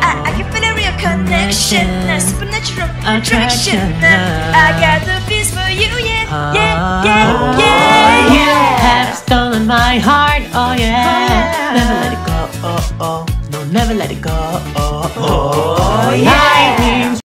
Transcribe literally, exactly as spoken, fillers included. I, I can feel a real connection, a supernatural attraction. I got the feels for you, yeah, yeah, yeah, yeah. You have stolen my heart, oh yeah. Never let it go, oh oh, no, never let it go.